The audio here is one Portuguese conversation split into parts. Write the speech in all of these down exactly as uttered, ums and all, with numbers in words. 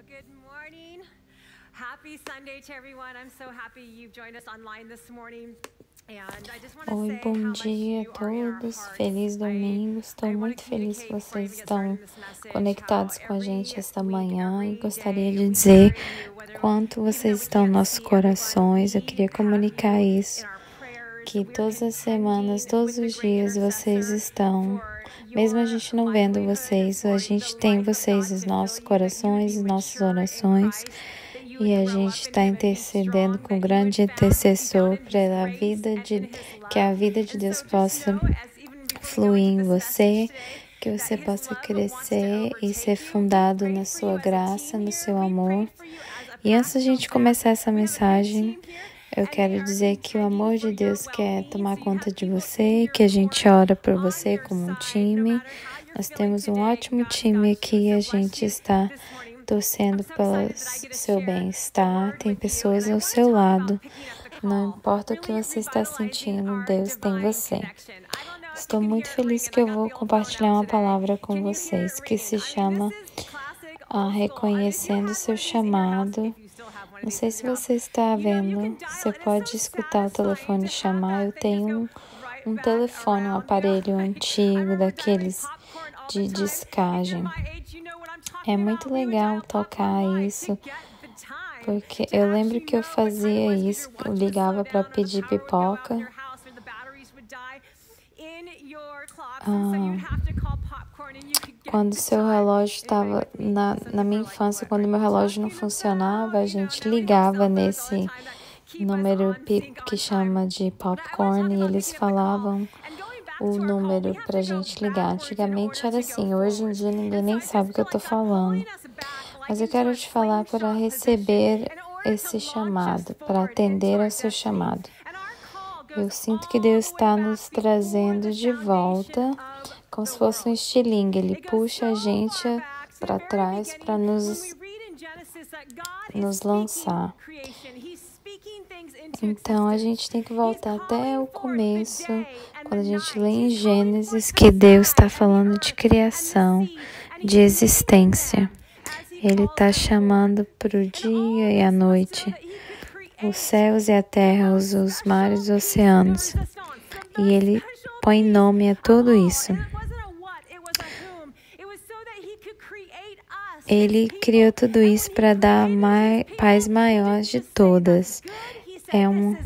Well, good morning. Happy Sunday to everyone. I'm so happy you've joined us online this morning. Oi, bom dia a todos, feliz domingo, estou muito feliz que vocês estão conectados com a gente esta manhã e gostaria de dizer quanto vocês estão nos nossos corações. Eu queria comunicar isso, que todas as semanas, todos os dias vocês estão, mesmo a gente não vendo vocês, a gente tem vocês nos nossos corações, nossas orações. E a gente está intercedendo com o grande intercessor para a vida de, que a vida de Deus possa fluir em você, que você possa crescer e ser fundado na sua graça, no seu amor. E antes da gente começar essa mensagem, eu quero dizer que o amor de Deus quer tomar conta de você, que a gente ora por você como um time. Nós temos um ótimo time aqui e a gente está torcendo pelo seu bem-estar, tem pessoas ao seu lado. Não importa o que você está sentindo, Deus tem você. Estou muito feliz que eu vou compartilhar uma palavra com vocês, que se chama ah, Reconhecendo o Seu Chamado. Não sei se você está vendo, você pode escutar o telefone chamar. Eu tenho um, um telefone, um aparelho antigo, daqueles de discagem. É muito legal tocar isso, porque eu lembro que eu fazia isso, eu ligava para pedir pipoca. Ah, quando seu relógio estava, na, na minha infância, quando meu relógio não funcionava, a gente ligava nesse número que chama de popcorn e eles falavam o número pra gente ligar. Antigamente era assim, hoje em dia ninguém nem sabe o que eu tô falando. Mas eu quero te falar para receber esse chamado, para atender ao seu chamado. Eu sinto que Deus está nos trazendo de volta, como se fosse um estilingue. Ele puxa a gente para trás para nos, nos lançar. Então, a gente tem que voltar até o começo, quando a gente lê em Gênesis, que Deus está falando de criação, de existência. Ele está chamando para o dia e a noite, os céus e a terra, os, os mares e os oceanos. E Ele põe nome a tudo isso. Ele criou tudo isso para dar mai, paz maior de todas. É um,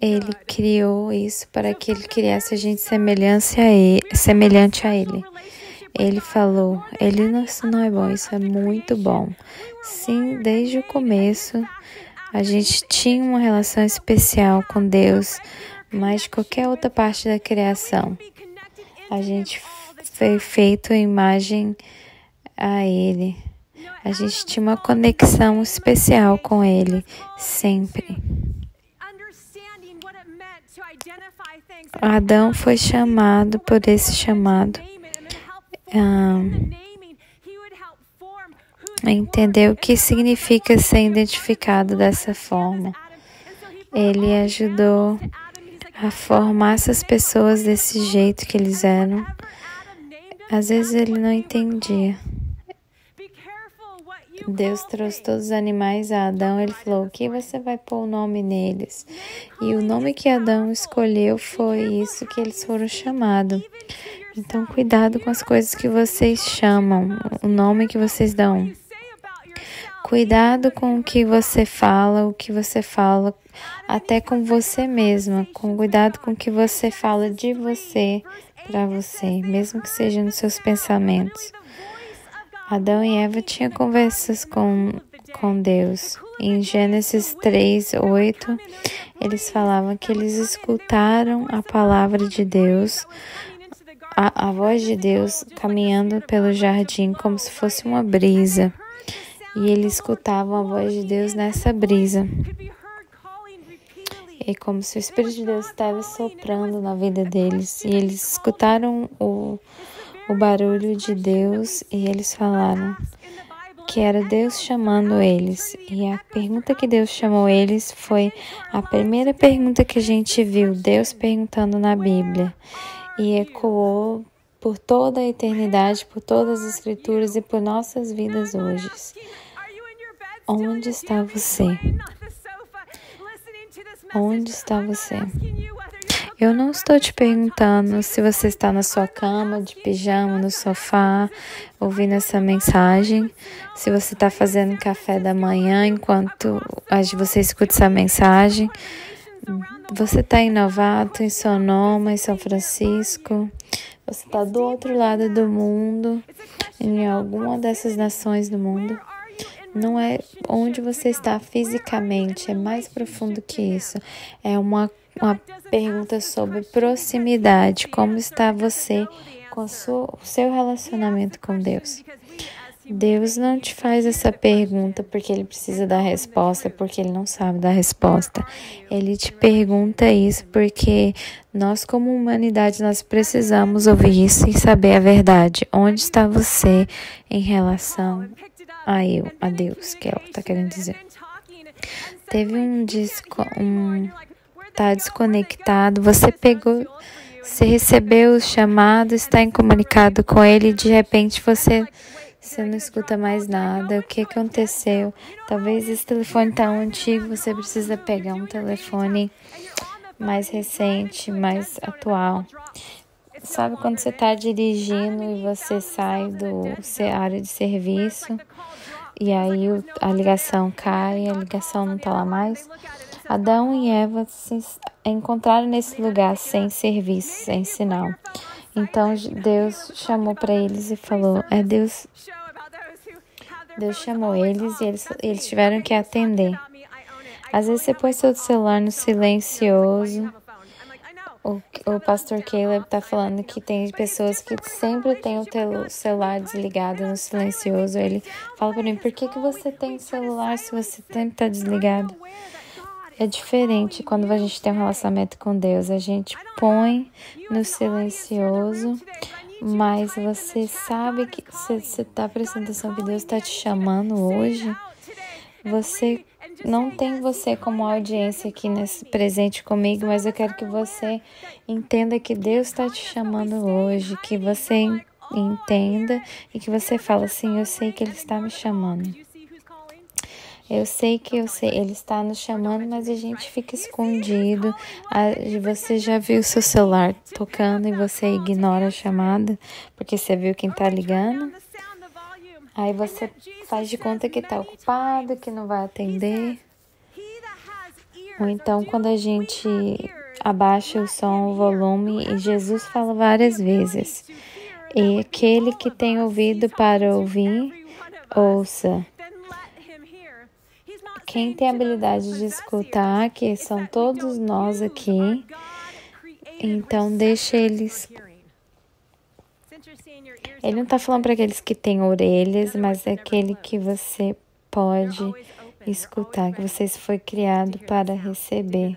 ele criou isso para que ele criasse a gente semelhança a ele, semelhante a ele. Ele falou, ele não, isso não é bom, isso é muito bom. Sim, desde o começo, a gente tinha uma relação especial com Deus, mas de qualquer outra parte da criação. A gente foi feito a imagem a Ele. A gente tinha uma conexão especial com Ele, sempre. Adão foi chamado por esse chamado. Ah, entendeu o que significa ser identificado dessa forma. Ele ajudou a formar essas pessoas desse jeito que eles eram. Às vezes ele não entendia. Deus trouxe todos os animais a Adão. Ele falou, o que você vai pôr o nome neles? E o nome que Adão escolheu foi isso que eles foram chamados. Então, cuidado com as coisas que vocês chamam, o nome que vocês dão. Cuidado com o que você fala, o que você fala, até com você mesma. Com cuidado com o que você fala de você para você, mesmo que seja nos seus pensamentos. Adão e Eva tinham conversas com, com Deus. Em Gênesis três, oito, eles falavam que eles escutaram a palavra de Deus, a, a voz de Deus caminhando pelo jardim como se fosse uma brisa. E eles escutavam a voz de Deus nessa brisa. É como se o Espírito de Deus estava soprando na vida deles. E eles escutaram o... o barulho de Deus e eles falaram que era Deus chamando eles. E a pergunta que Deus chamou eles foi a primeira pergunta que a gente viu Deus perguntando na Bíblia. E ecoou por toda a eternidade, por todas as Escrituras e por nossas vidas hoje. Onde está você? Onde está você? Eu não estou te perguntando se você está na sua cama, de pijama, no sofá, ouvindo essa mensagem. Se você está fazendo café da manhã enquanto você escuta essa mensagem. Você está em Novato, em Sonoma, em São Francisco. Você está do outro lado do mundo, em alguma dessas nações do mundo. Não é onde você está fisicamente, é mais profundo que isso. É uma Uma pergunta sobre proximidade. Como está você com o seu relacionamento com Deus? Deus não te faz essa pergunta porque Ele precisa da resposta, porque Ele não sabe da resposta. Ele te pergunta isso porque nós, como humanidade, nós precisamos ouvir isso e saber a verdade. Onde está você em relação a eu, a Deus, que ela está querendo dizer? Teve um disco... Um Está desconectado, você pegou, você recebeu o chamado, está incomunicado com ele e de repente você, você não escuta mais nada. O que aconteceu? Talvez esse telefone está antigo, você precisa pegar um telefone mais recente, mais atual. Sabe quando você está dirigindo e você sai do área de serviço e aí a ligação cai, a ligação não está lá mais? Adão e Eva se encontraram nesse lugar sem serviço, sem sinal. Então Deus chamou para eles e falou, é Deus, Deus chamou eles e eles, eles tiveram que atender. Às vezes você põe seu celular no silencioso. O, o pastor Caleb está falando que tem pessoas que sempre têm o celular desligado no silencioso. Ele fala para mim, por que, que você tem celular se você sempre está desligado? É diferente quando a gente tem um relacionamento com Deus. A gente põe no silencioso, mas você sabe que você está prestando atenção que Deus está te chamando hoje. Você não tem você como audiência aqui nesse presente comigo, mas eu quero que você entenda que Deus está te chamando hoje, que você entenda e que você fala assim, eu sei que Ele está me chamando. Eu sei que eu sei, Ele está nos chamando, mas a gente fica escondido. Você já viu o seu celular tocando e você ignora a chamada, porque você viu quem está ligando. Aí você faz de conta que está ocupado, que não vai atender. Ou então, quando a gente abaixa o som, o volume, e Jesus fala várias vezes. E aquele que tem ouvido para ouvir, ouça. Quem tem a habilidade de escutar, que são todos nós aqui, então deixa eles. Ele não está falando para aqueles que têm orelhas, mas é aquele que você pode escutar, que você foi criado para receber.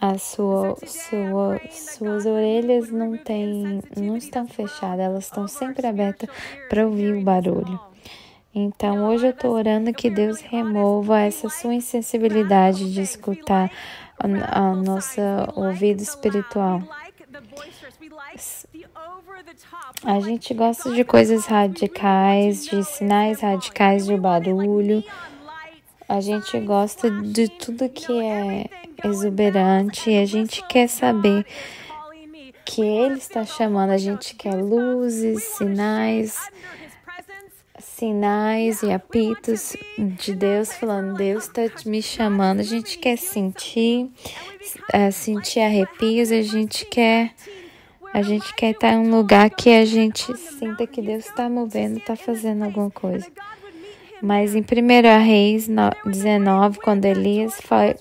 As sua, sua, suas orelhas não, tem, não estão fechadas, elas estão sempre abertas para ouvir o barulho. Então, hoje eu estou orando que Deus remova essa sua insensibilidade de escutar a, a nossa ouvido espiritual. A gente gosta de coisas radicais, de sinais radicais, de barulho. A gente gosta de tudo que é exuberante e a gente quer saber que Ele está chamando. A gente quer luzes, sinais... Sinais e apitos de Deus falando, Deus está me chamando. A gente quer sentir, uh, sentir arrepios, a gente quer, a gente quer estar em um lugar que a gente sinta que Deus está movendo, está fazendo alguma coisa. Mas em primeiro Reis dezenove, quando Elias foi,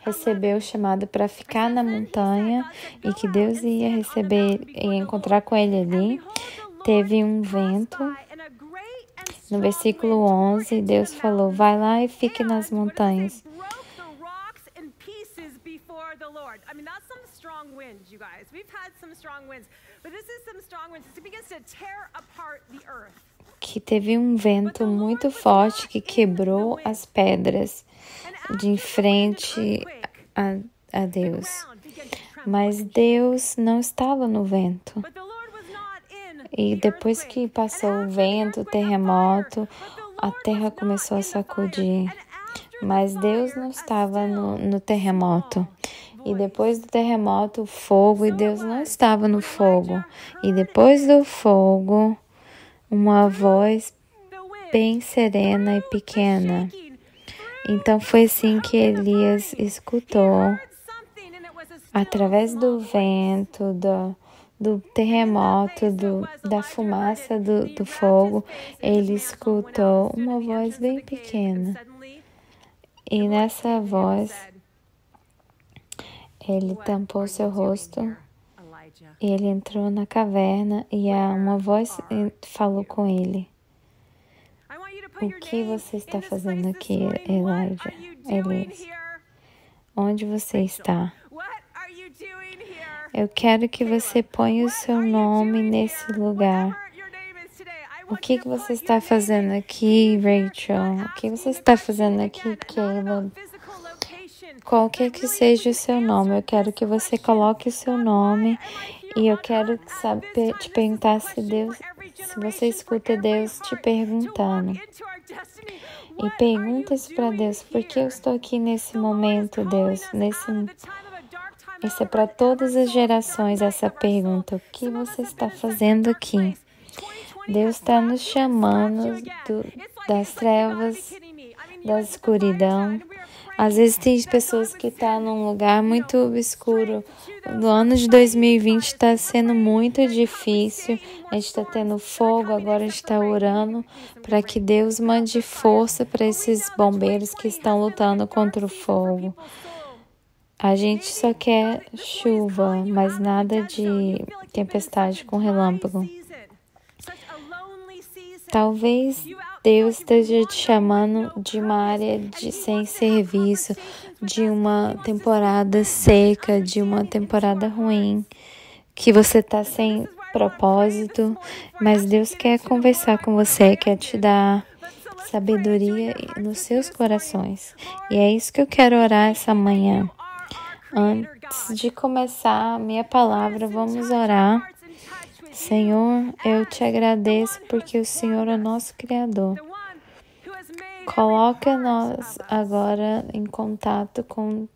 recebeu o chamado para ficar na montanha e que Deus ia receber e encontrar com ele ali, teve um vento. No versículo onze, Deus falou, vai lá e fique nas montanhas. Que teve um vento muito forte que quebrou as pedras de em frente a, a Deus. Mas Deus não estava no vento. E depois que passou o vento, o terremoto, a terra começou a sacudir. Mas Deus não estava no, no terremoto. E depois do terremoto, o fogo, e Deus não estava no fogo. E depois do fogo, uma voz bem serena e pequena. Então foi assim que Elias escutou, através do vento, do, do terremoto, do, da fumaça do, do fogo, ele escutou uma voz bem pequena. E nessa voz, ele tampou seu rosto, e ele entrou na caverna, e uma voz falou com ele. O que você está fazendo aqui, Elijah? Elias? Onde você está? Eu quero que você ponha o seu nome nesse lugar. O que, que você está fazendo aqui, Rachel? O que você está fazendo aqui, Caleb? Qualquer que seja o seu nome, eu quero que você coloque o seu nome, e eu quero saber, te perguntar se Deus, se você escuta Deus te perguntando. E pergunta isso para Deus: por que eu estou aqui nesse momento, Deus? Nesse, isso é para todas as gerações, essa pergunta. O que você está fazendo aqui? Deus está nos chamando do, das trevas, da escuridão. Às vezes tem pessoas que estão tá num lugar muito obscuro. No ano de dois mil e vinte está sendo muito difícil. A gente está tendo fogo, agora a gente está orando para que Deus mande força para esses bombeiros que estão lutando contra o fogo. A gente só quer chuva, mas nada de tempestade com relâmpago. Talvez Deus esteja te chamando de uma área de sem serviço, de uma temporada seca, de uma temporada ruim, que você está sem propósito, mas Deus quer conversar com você, quer te dar sabedoria nos seus corações. E é isso que eu quero orar essa manhã. Antes de começar a minha palavra, vamos orar. Senhor, eu te agradeço porque o Senhor é o nosso Criador. Coloca-nos agora em contato com,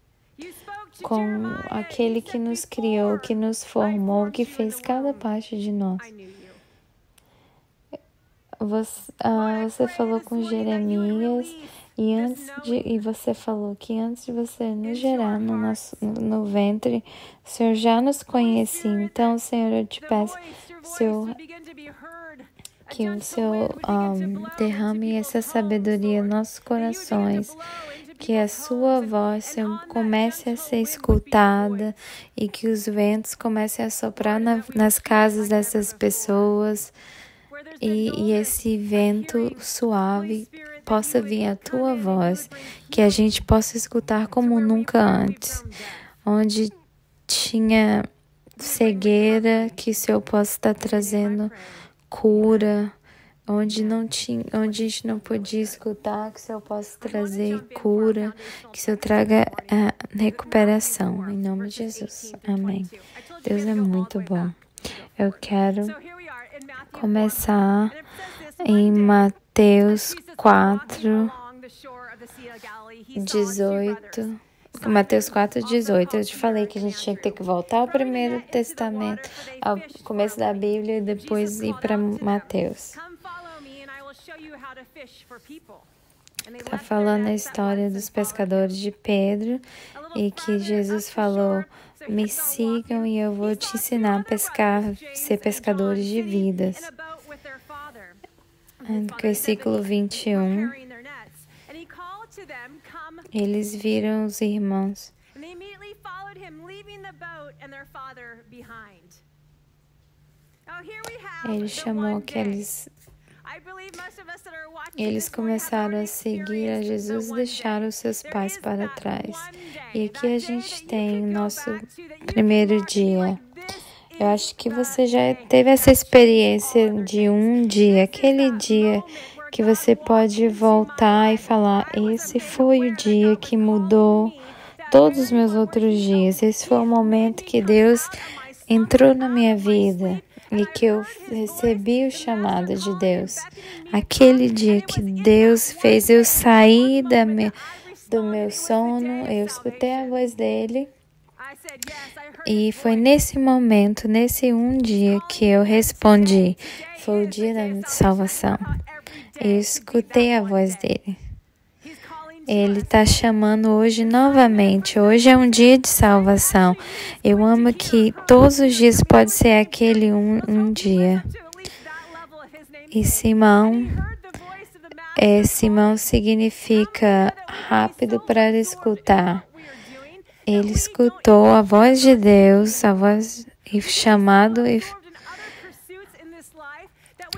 com aquele que nos criou, que nos formou, que fez cada parte de nós. Você, ah, você falou com Jeremias e, antes de, e você falou que antes de você nos gerar no, nosso, no ventre, o Senhor já nos conhecia. Então, Senhor, eu te peço Seu, que o Senhor um, derrame essa sabedoria em nossos corações, que a sua voz, Senhor, comece a ser escutada e que os ventos comecem a soprar na, nas casas dessas pessoas e, e esse vento suave possa vir a tua voz, que a gente possa escutar como nunca antes, onde tinha cegueira, que o Senhor possa estar trazendo cura, onde, não tinha, onde a gente não podia escutar, que o Senhor possa trazer cura, que o Senhor traga a recuperação. Em nome de Jesus. Amém. Deus é muito bom. Eu quero começar em Mateus quatro, dezoito. Mateus quatro, dezoito. Eu te falei que a gente tinha que ter que voltar ao primeiro testamento, ao começo da Bíblia, e depois ir para Mateus. Está falando a história dos pescadores de Pedro e que Jesus falou: me sigam e eu vou te ensinar a pescar, ser pescadores de vidas. Versículo vinte e um. Eles viram os irmãos ele chamou aqueles eles começaram a seguir a Jesus e deixaram os seus pais para trás. E aqui a gente tem o nosso primeiro dia. Eu acho que você já teve essa experiência de um dia, aquele dia que você pode voltar e falar: esse foi o dia que mudou todos os meus outros dias. Esse foi o momento que Deus entrou na minha vida e que eu recebi o chamado de Deus. Aquele dia que Deus fez eu sair da me, do meu sono, eu escutei a voz dele. E foi nesse momento, nesse um dia que eu respondi. Foi o dia da minha salvação. Eu escutei a voz dele. Ele está chamando hoje novamente. Hoje é um dia de salvação. Eu amo que todos os dias pode ser aquele um, um dia. E Simão, é, Simão significa rápido para escutar. Ele escutou a voz de Deus, a voz e chamado. E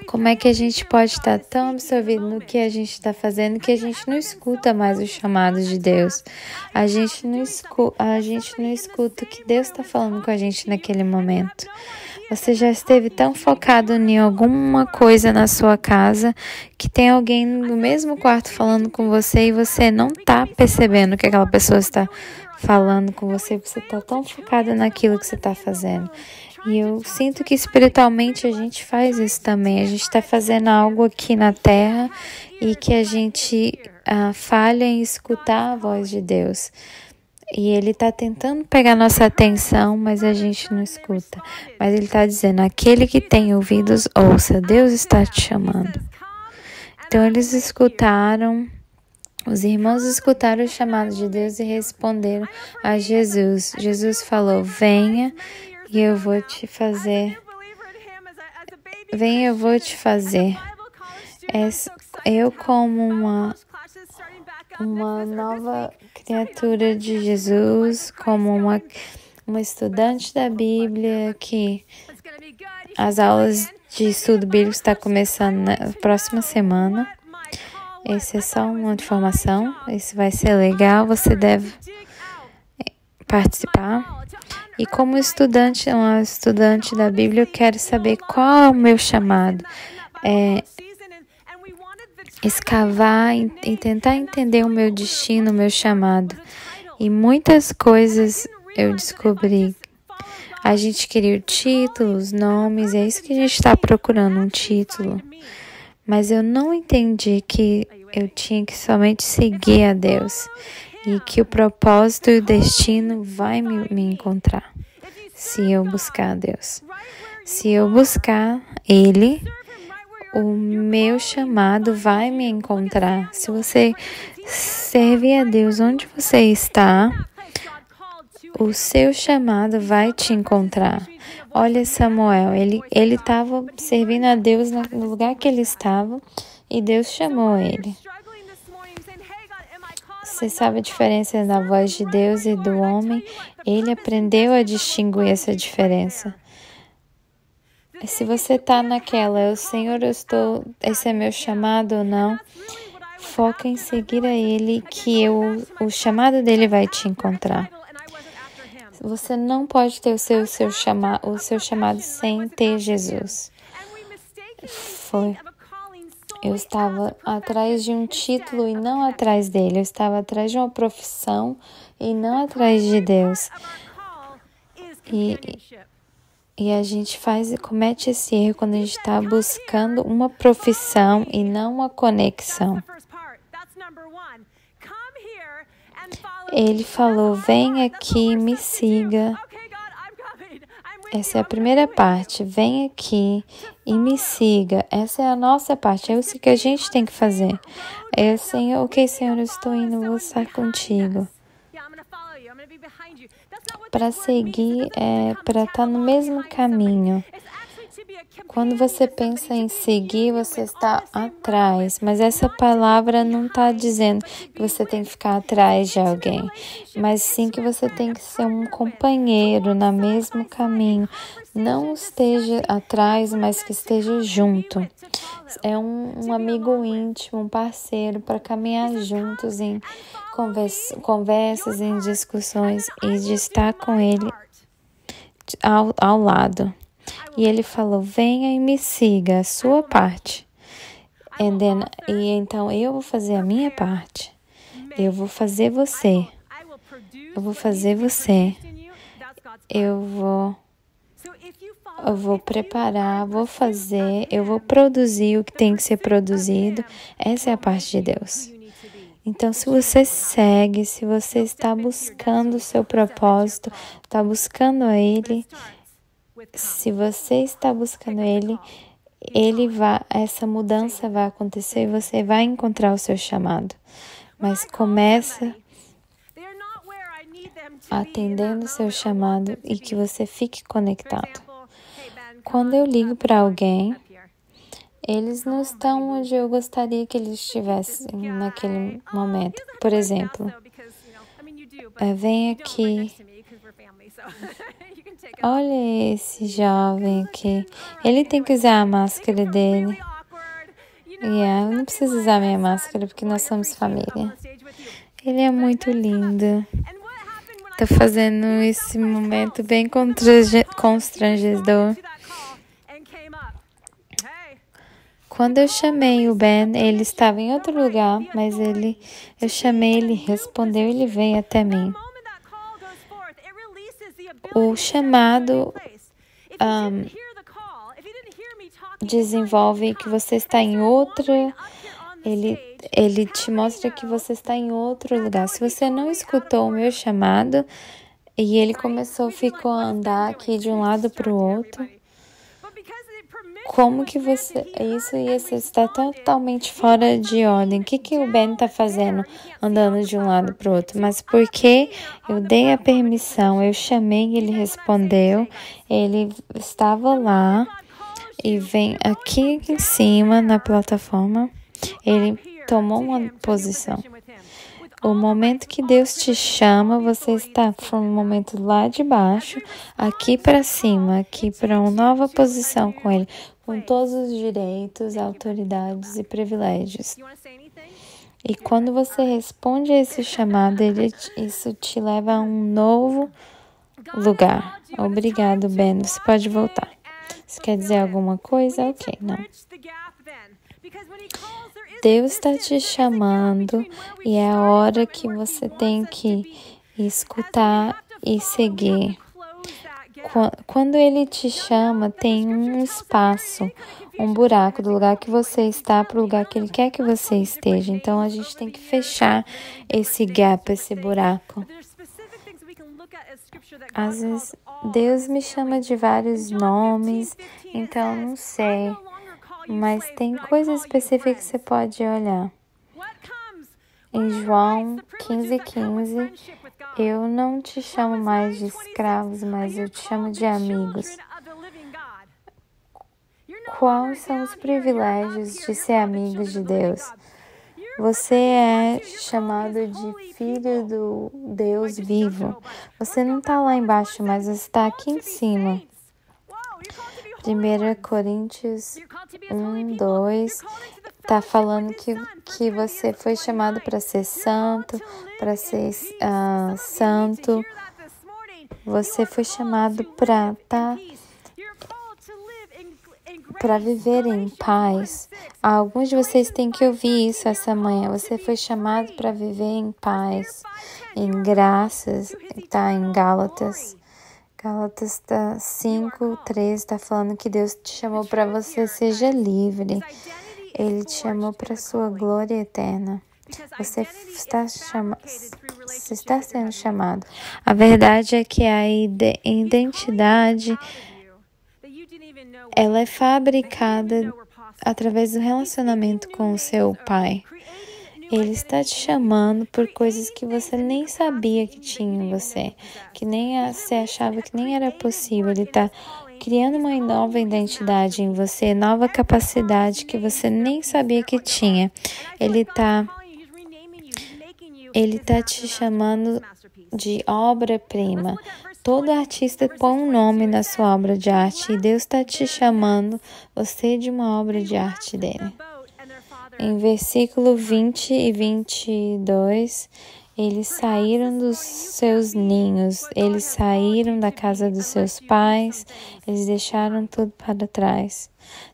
como é que a gente pode estar tão absorvido no que a gente está fazendo que a gente não escuta mais o chamado de Deus? A gente não escuta, a gente não escuta o que Deus está falando com a gente naquele momento. Você já esteve tão focado em alguma coisa na sua casa que tem alguém no mesmo quarto falando com você e você não está percebendo que aquela pessoa está falando com você. Você está tão focado naquilo que você está fazendo. E eu sinto que espiritualmente a gente faz isso também. A gente está fazendo algo aqui na terra e que a gente ah, falha em escutar a voz de Deus. E ele está tentando pegar nossa atenção, mas a gente não escuta. Mas ele está dizendo, aquele que tem ouvidos, ouça. Deus está te chamando. Então eles escutaram, os irmãos escutaram o chamado de Deus e responderam a Jesus. Jesus falou, venha e eu vou te fazer. Venha, eu vou te fazer. Eu como uma... uma nova criatura de Jesus, como uma, uma estudante da Bíblia, que as aulas de estudo bíblico estão começando na próxima semana. Esse é só uma informação, isso vai ser legal, você deve participar. E como estudante, uma estudante da Bíblia, eu quero saber qual é o meu chamado. É... escavar e tentar entender o meu destino, o meu chamado. E muitas coisas eu descobri. A gente queria títulos, nomes, é isso que a gente está procurando, um título. Mas eu não entendi que eu tinha que somente seguir a Deus. E que o propósito e o destino vai me, me encontrar. Se eu buscar a Deus. Se eu buscar Ele... o meu chamado vai me encontrar. Se você servir a Deus onde você está, o seu chamado vai te encontrar. Olha Samuel, ele ele estava servindo a Deus no lugar que ele estava e Deus chamou ele. Você sabe a diferença na voz de Deus e do homem? Ele aprendeu a distinguir essa diferença. Se você está naquela, o Senhor, eu estou, esse é meu chamado ou não, foca em seguir a Ele, que eu, o chamado dele vai te encontrar. Você não pode ter o seu, seu chama, o seu chamado sem ter Jesus. Foi. Eu estava atrás de um título e não atrás dele. Eu estava atrás de uma profissão e não atrás de Deus. E... E a gente faz e comete esse erro quando a gente está buscando uma profissão e não uma conexão. Ele falou, vem aqui, me siga. Essa é a primeira parte, vem aqui e me siga. Essa é a nossa parte, é isso que a gente tem que fazer. É, Senhor, ok, Senhor, eu estou indo, eu vou estar contigo. Para seguir, é para estar no mesmo caminho. Quando você pensa em seguir, você está atrás. Mas essa palavra não está dizendo que você tem que ficar atrás de alguém. Mas sim que você tem que ser um companheiro no mesmo caminho. Não esteja atrás, mas que esteja junto. É um, um amigo íntimo, um parceiro para caminhar juntos em conversa, conversas, em discussões e de estar com ele ao, ao lado. E ele falou, venha e me siga, a sua parte. And then, e então eu vou fazer a minha parte. Eu vou fazer você. eu vou fazer você, eu vou, eu vou preparar, vou fazer, eu vou produzir o que tem que ser produzido. Essa é a parte de Deus. Então, se você segue, se você está buscando o seu propósito, está buscando Ele, se você está buscando Ele, Ele vai, essa mudança vai acontecer e você vai encontrar o seu chamado. Mas começa atendendo o seu chamado e que você fique conectado. Quando eu ligo para alguém, eles não estão onde eu gostaria que eles estivessem naquele momento. Por exemplo, vem aqui. Olha esse jovem aqui. Ele tem que usar a máscara dele. E yeah, eu não preciso usar minha máscara porque nós somos família. Ele é muito lindo. Tô fazendo esse momento bem constrangedor. Quando eu chamei o Ben, ele estava em outro lugar, mas ele, eu chamei, ele respondeu, ele veio até mim. O chamado um, desenvolve que você está em outra, ele, ele te mostra que você está em outro lugar. Se você não escutou o meu chamado, e ele começou, ficou a andar aqui de um lado para o outro, como que você... Isso ia ser, está totalmente fora de ordem. O que, que o Ben está fazendo? Andando de um lado para o outro. Mas porque eu dei a permissão, eu chamei, ele respondeu. Ele estava lá e vem aqui em cima na plataforma. Ele tomou uma posição. O momento que Deus te chama, você está from um momento lá de baixo, aqui para cima, aqui para uma nova posição com Ele, com todos os direitos, autoridades e privilégios. E quando você responde a esse chamado, ele, isso te leva a um novo lugar. Obrigado, Ben. Você pode voltar. Você quer dizer alguma coisa? Ok, não. Deus está te chamando e é a hora que você tem que escutar e seguir. Quando Ele te chama, tem um espaço, um buraco do lugar que você está para o lugar que Ele quer que você esteja. Então, a gente tem que fechar esse gap, esse buraco. Às vezes, Deus me chama de vários nomes, então não sei. Mas tem coisa específica que você pode olhar. Em João quinze, quinze, eu não te chamo mais de escravos, mas eu te chamo de amigos. Quais são os privilégios de ser amigos de Deus? Você é chamado de filho do Deus vivo. Você não está lá embaixo, mas você está aqui em cima. primeira Coríntios um, dois, está falando que, que você foi chamado para ser santo, para ser uh, santo. Você foi chamado para tá, para viver em paz. Alguns de vocês têm que ouvir isso essa manhã. Você foi chamado para viver em paz, em graças, está em Gálatas. Gálatas cinco, três está falando que Deus te chamou para você seja livre. Ele te chamou para a sua glória eterna. Você está, chama... você está sendo chamado. A verdade é que a identidade, ela é fabricada através do relacionamento com o seu Pai. Ele está te chamando por coisas que você nem sabia que tinha em você, que nem você achava que nem era possível. Ele está criando uma nova identidade em você, nova capacidade que você nem sabia que tinha. Ele está ele tá te chamando de obra-prima. Todo artista põe um nome na sua obra de arte e Deus está te chamando você de uma obra de arte dele. Em versículo vinte e vinte e dois, eles saíram dos seus ninhos, eles saíram da casa dos seus pais, eles deixaram tudo para trás.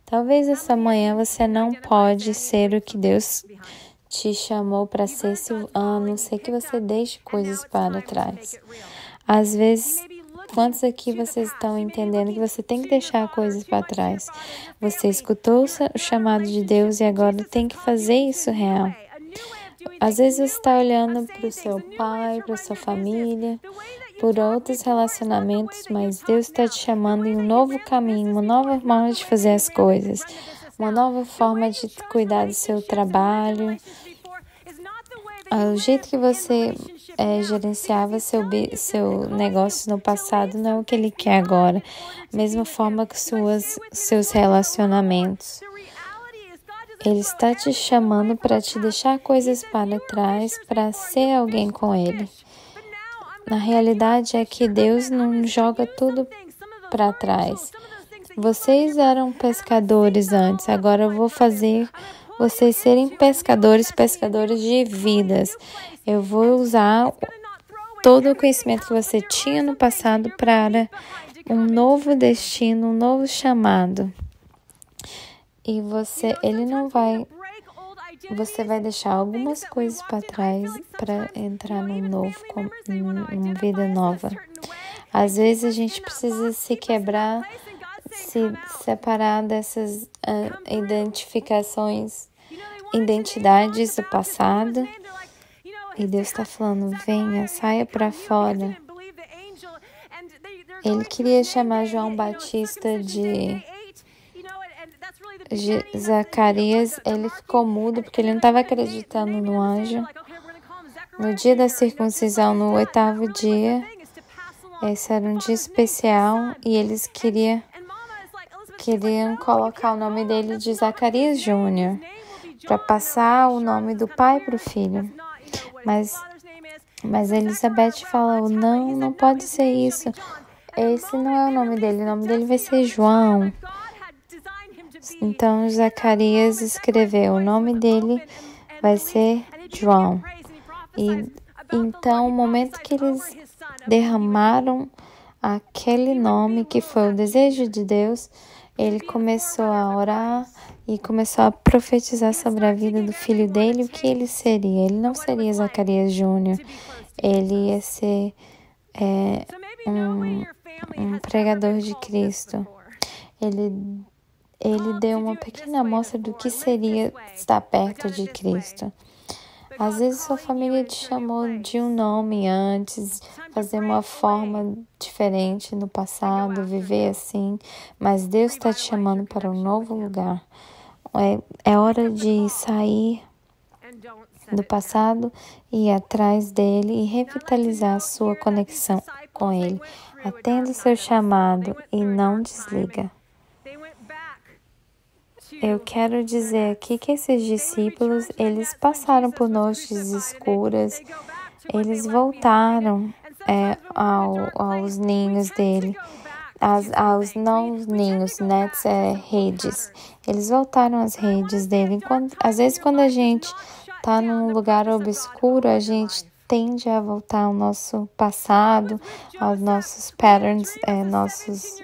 Talvez essa manhã você não pode ser o que Deus te chamou para ser Silvano, sei que você deixe coisas para trás. Às vezes, quantos aqui vocês estão entendendo que você tem que deixar coisas para trás? Você escutou o chamado de Deus e agora tem que fazer isso real. Às vezes você está olhando para o seu pai, para a sua família, por outros relacionamentos, mas Deus está te chamando em um novo caminho, uma nova forma de fazer as coisas, uma nova forma de cuidar do seu trabalho. O jeito que você é, gerenciava seu, seu negócio no passado não é o que ele quer agora. Da mesma forma que suas, seus relacionamentos. Ele está te chamando para te deixar coisas para trás, para ser alguém com ele. Na realidade é que Deus não joga tudo para trás. Vocês eram pescadores antes, agora eu vou fazer vocês serem pescadores, pescadores de vidas. Eu vou usar todo o conhecimento que você tinha no passado para um novo destino, um novo chamado. E você, ele não vai, você vai deixar algumas coisas para trás para entrar num novo, numa vida nova. Às vezes a gente precisa se quebrar, se separar dessas uh, identificações, identidades do passado. E Deus está falando, venha, saia para fora. Ele queria chamar João Batista de Zacarias. Ele ficou mudo porque ele não estava acreditando no anjo. No dia da circuncisão, no oitavo dia, esse era um dia especial e eles queriam Queriam colocar o nome dele de Zacarias Júnior para passar o nome do pai para o filho. Mas, mas Elizabeth falou, não, não pode ser isso. Esse não é o nome dele, o nome dele vai ser João. Então Zacarias escreveu, o nome dele vai ser João. E então, o momento que eles derramaram aquele nome que foi o desejo de Deus, ele começou a orar e começou a profetizar sobre a vida do filho dele, o que ele seria. Ele não seria Zacarias Júnior, ele ia ser é, um, um pregador de Cristo. Ele, ele deu uma pequena amostra do que seria estar perto de Cristo. Às vezes sua família te chamou de um nome antes, fazer uma forma diferente no passado, viver assim, mas Deus está te chamando para um novo lugar. É, é hora de sair do passado e ir atrás dele e revitalizar a sua conexão com ele. Atenda o seu chamado e não desliga. Eu quero dizer aqui que esses discípulos, eles passaram por noites escuras, eles voltaram é, ao, aos ninhos dele, as, aos não ninhos, nets, é, redes. Eles voltaram às redes dele. Enquanto, às vezes, quando a gente está num lugar obscuro, a gente tende a voltar ao nosso passado, aos nossos patterns, é, nossas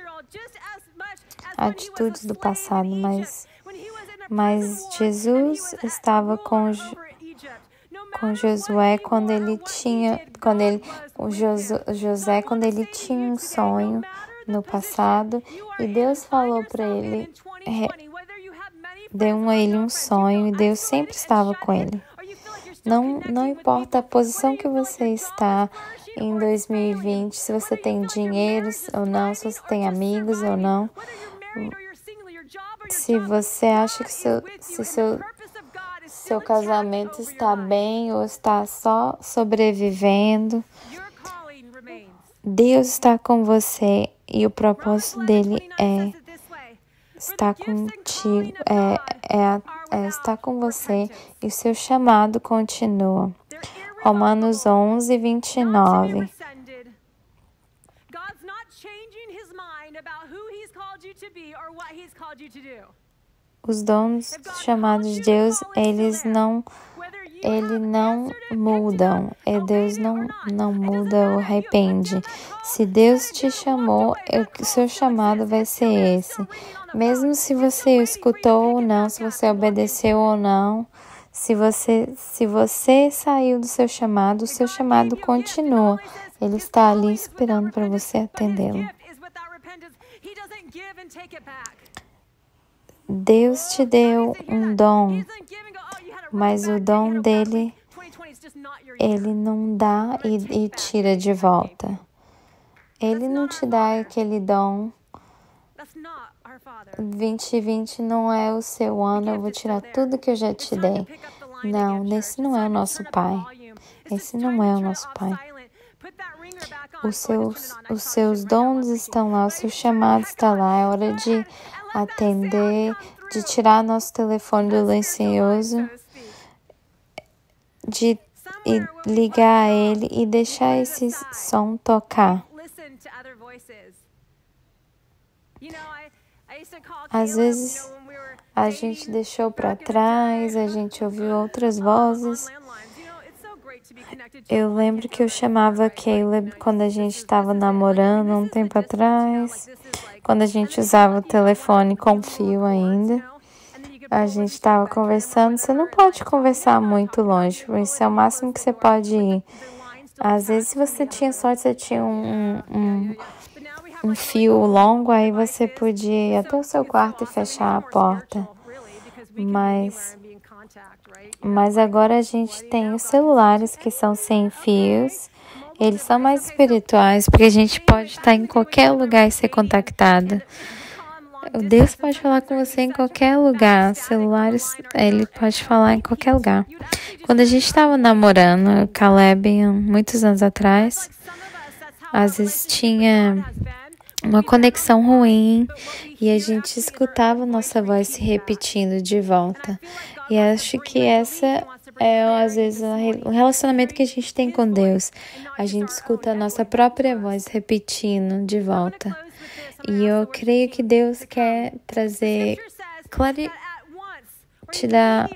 atitudes do passado, mas... Mas Jesus estava com, com Josué quando ele tinha, quando ele, o Josu, José quando ele tinha um sonho no passado e Deus falou para ele, é, deu a ele um sonho e Deus sempre estava com ele. Não, não importa a posição que você está em dois mil e vinte, se você tem dinheiro ou não, se você tem amigos ou não. Se você acha que seu, se seu, seu casamento está bem ou está só sobrevivendo, Deus está com você e o propósito dele é estar contigo, é, é, é estar com você e o seu chamado continua. Romanos onze, vinte e nove. Os dons chamados de Deus, eles não, ele não mudam. E Deus não, não muda ou arrepende. Se Deus te chamou, o seu chamado vai ser esse. Mesmo se você escutou ou não, se você obedeceu ou não, Se você, se você saiu do seu chamado, o seu chamado continua. Ele está ali esperando para você atendê-lo. Deus te deu um dom, mas o dom dele, ele não dá e, e tira de volta. Ele não te dá aquele dom. vinte e vinte não é o seu ano, eu vou tirar tudo que eu já te dei. Não, esse não é o nosso Pai. Esse não é o nosso Pai. Os seus, os seus dons estão lá, o seu chamado está lá. É hora de atender, de tirar nosso telefone do silencioso, de e ligar a ele e deixar esse som tocar. Às vezes, a gente deixou para trás, a gente ouviu outras vozes. Eu lembro que eu chamava Caleb quando a gente estava namorando, um tempo atrás, quando a gente usava o telefone com fio ainda. A gente estava conversando. Você não pode conversar muito longe, isso é o máximo que você pode ir. Às vezes, se você tinha sorte, você tinha um... um um fio longo, aí você podia ir até o seu quarto e fechar a porta. Mas, mas agora a gente tem os celulares que são sem fios. Eles são mais espirituais, porque a gente pode estar em qualquer lugar e ser contactado. Deus pode falar com você em qualquer lugar. Celulares, ele pode falar em qualquer lugar. Quando a gente estava namorando, Caleb, muitos anos atrás, às vezes tinha uma conexão ruim e a gente escutava nossa voz se repetindo de volta. E acho que essa é, às vezes, o relacionamento que a gente tem com Deus. A gente escuta a nossa própria voz repetindo de volta. E eu creio que Deus quer trazer claridade, te dar...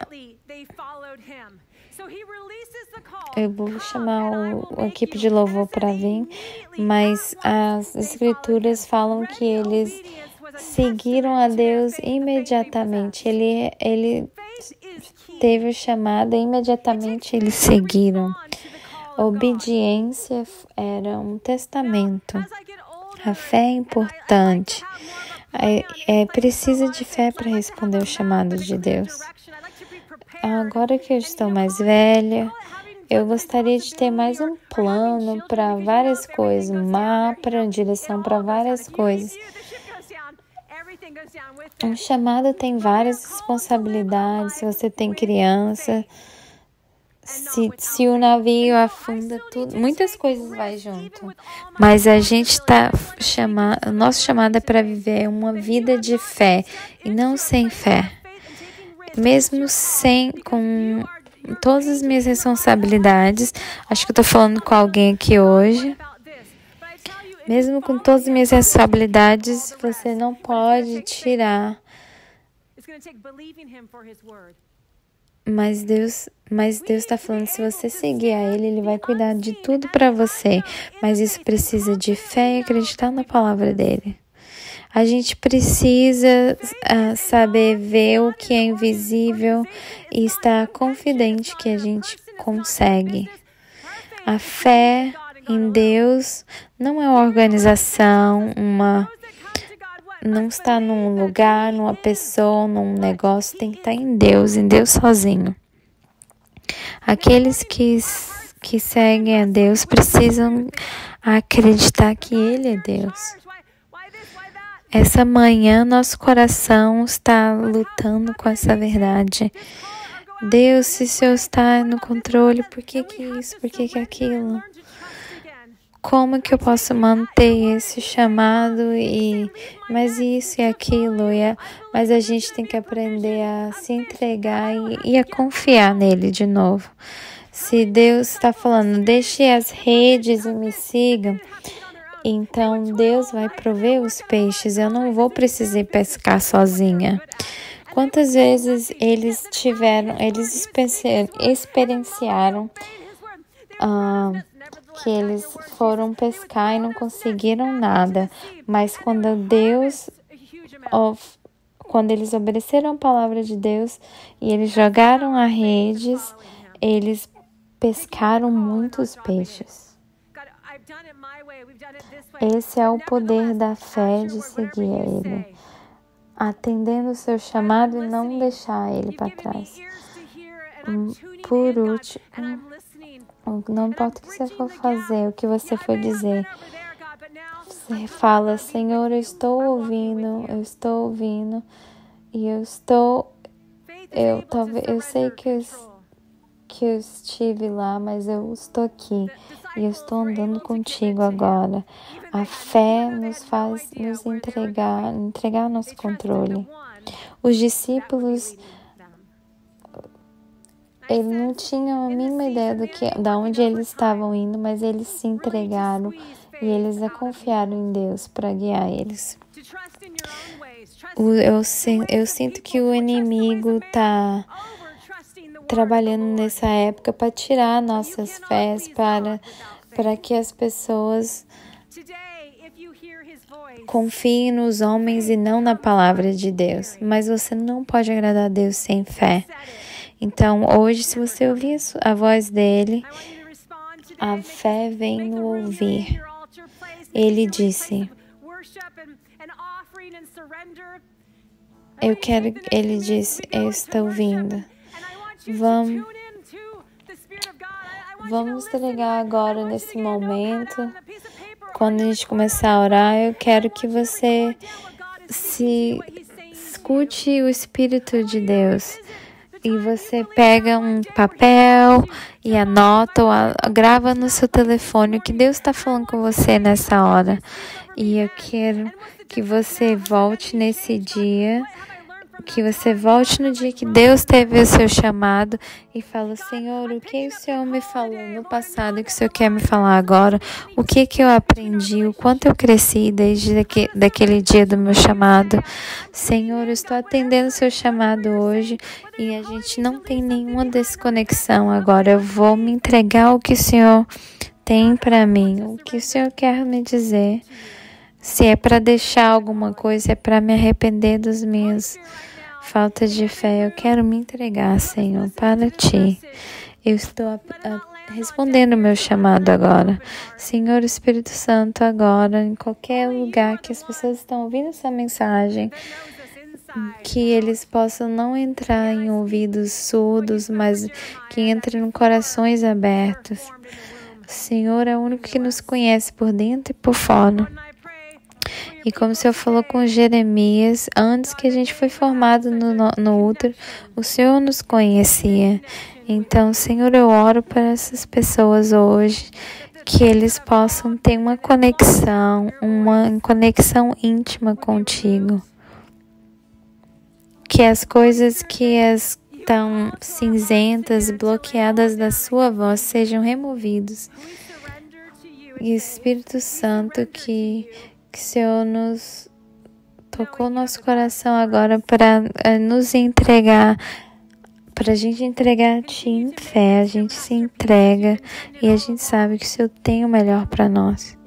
Eu vou chamar o, a equipe de louvor para vir, mas as escrituras falam que eles seguiram a Deus imediatamente. Ele, ele teve o chamado, imediatamente eles seguiram. A obediência era um testamento. A fé é importante. É, é, precisa de fé para responder o chamado de Deus. Agora que eu estou mais velha, eu gostaria de ter mais um plano para várias coisas, um mapa, uma direção para várias coisas. Um chamado tem várias responsabilidades, se você tem criança, se, se o navio afunda, tudo, muitas coisas vai junto. Mas a gente está chamado, nosso chamado é para viver uma vida de fé e não sem fé. Mesmo sem, com todas as minhas responsabilidades, acho que eu tô falando com alguém aqui hoje. Mesmo com todas as minhas responsabilidades, você não pode tirar. Mas Deus, mas Deus tá falando, se você seguir a Ele, Ele vai cuidar de tudo para você. Mas isso precisa de fé e acreditar na palavra dEle. A gente precisa uh, saber ver o que é invisível e estar confidente que a gente consegue. A fé em Deus não é uma organização, uma, não está num lugar, numa pessoa, num negócio, tem que estar em Deus, em Deus sozinho. Aqueles que, que seguem a Deus precisam acreditar que Ele é Deus. Essa manhã, nosso coração está lutando com essa verdade. Deus, se o Senhor está no controle, por que que isso, por que que aquilo? Como que eu posso manter esse chamado e... Mas isso e aquilo, e a, mas a gente tem que aprender a se entregar e, e a confiar nele de novo. Se Deus está falando, deixe as redes e me sigam. Então, Deus vai prover os peixes. Eu não vou precisar pescar sozinha. Quantas vezes eles tiveram, eles experienciaram ah, que eles foram pescar e não conseguiram nada. Mas quando Deus, Quando eles obedeceram a palavra de Deus e eles jogaram as redes, eles pescaram muitos peixes. Esse é o poder da fé de seguir a Ele, atendendo o seu chamado e não deixar Ele para trás. Por último, não importa o que você for fazer, o que você for dizer, você fala: Senhor, eu estou ouvindo, eu estou ouvindo, e eu estou, eu, talvez, eu sei que eu, que eu estive lá, mas eu estou aqui, e eu estou andando contigo agora. A fé nos faz nos entregar, entregar nosso controle. Os discípulos, eles não tinham a mínima ideia do que, de onde eles estavam indo, mas eles se entregaram e eles a confiaram em Deus para guiar eles. Eu, eu, eu sinto que o inimigo está trabalhando nessa época para tirar nossas fés, para, para que as pessoas confiem nos homens e não na palavra de Deus. Mas você não pode agradar a Deus sem fé. Então, hoje, se você ouvir a voz dele, a fé vem no ouvir. Ele disse, eu quero, ele disse, eu estou vindo. Vamos, vamos entregar agora nesse momento. Quando a gente começar a orar, eu quero que você se escute o Espírito de Deus. E você pega um papel e anota ou a, grava no seu telefone o que Deus está falando com você nessa hora. E eu quero que você volte nesse dia, que você volte no dia que Deus teve o seu chamado e fala: Senhor, o que o Senhor me falou no passado, o que o Senhor quer me falar agora? O que que eu aprendi? O quanto eu cresci desde daqui, daquele dia do meu chamado? Senhor, eu estou atendendo o seu chamado hoje e a gente não tem nenhuma desconexão agora. Eu vou me entregar ao que o Senhor tem para mim, o que o Senhor quer me dizer. Se é para deixar alguma coisa, é para me arrepender dos meus falta de fé. Eu quero me entregar, Senhor, para Ti. Eu estou a, a, respondendo o meu chamado agora. Senhor Espírito Santo, agora, em qualquer lugar que as pessoas estão ouvindo essa mensagem, que eles possam não entrar em ouvidos surdos, mas que entrem em corações abertos. O Senhor é o único que nos conhece por dentro e por fora. E como o Senhor falou com Jeremias, antes que a gente foi formado no, no, no útero, o Senhor nos conhecia. Então, Senhor, eu oro para essas pessoas hoje, que eles possam ter uma conexão, uma conexão íntima contigo. Que as coisas que as estão cinzentas, bloqueadas da sua voz, sejam removidas. E Espírito Santo, que... que o Senhor nos tocou nosso coração agora para nos entregar, para a gente entregar a Ti em fé. A gente se entrega e a gente sabe que o Senhor tem o melhor para nós.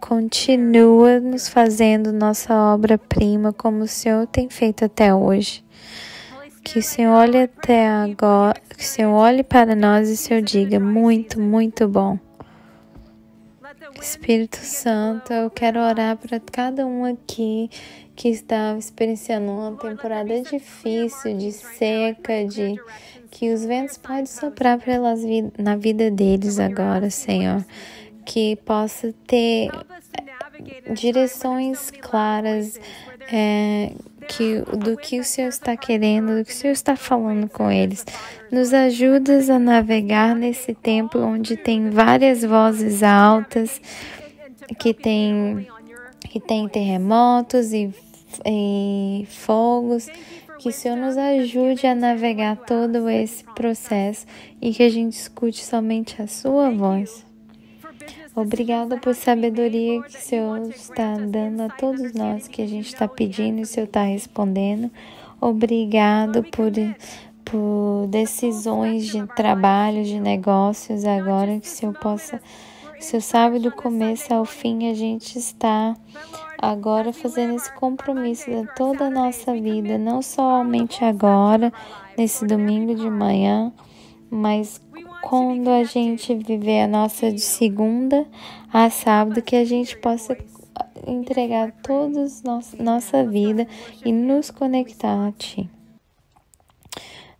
Continua nos fazendo nossa obra-prima como o Senhor tem feito até hoje. Que o Senhor olhe até agora, que o Senhor olhe para nós e o Senhor diga: muito, muito bom. Espírito Santo, eu quero orar para cada um aqui que está experienciando uma temporada difícil, de seca, de que os ventos podem soprar pelas vid- na vida deles agora, Senhor. Que possa ter direções claras é, que, do que o Senhor está querendo, do que o Senhor está falando com eles. Nos ajudas a navegar nesse tempo onde tem várias vozes altas, que tem, que tem terremotos e, e fogos. Que o Senhor nos ajude a navegar todo esse processo e que a gente escute somente a Sua voz. Obrigada por sabedoria que o Senhor está dando a todos nós, que a gente está pedindo e o Senhor está respondendo. Obrigado por, por decisões de trabalho, de negócios agora, que o Senhor possa... O Senhor sabe do começo ao fim, a gente está agora fazendo esse compromisso de toda a nossa vida, não somente agora, nesse domingo de manhã, mas quando a gente viver a nossa de segunda a sábado, que a gente possa entregar toda a nossa vida e nos conectar a Ti.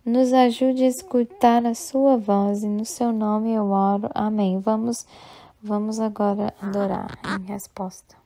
Nos ajude a escutar a Sua voz, e no Seu nome eu oro. Amém. Vamos, vamos agora adorar em resposta.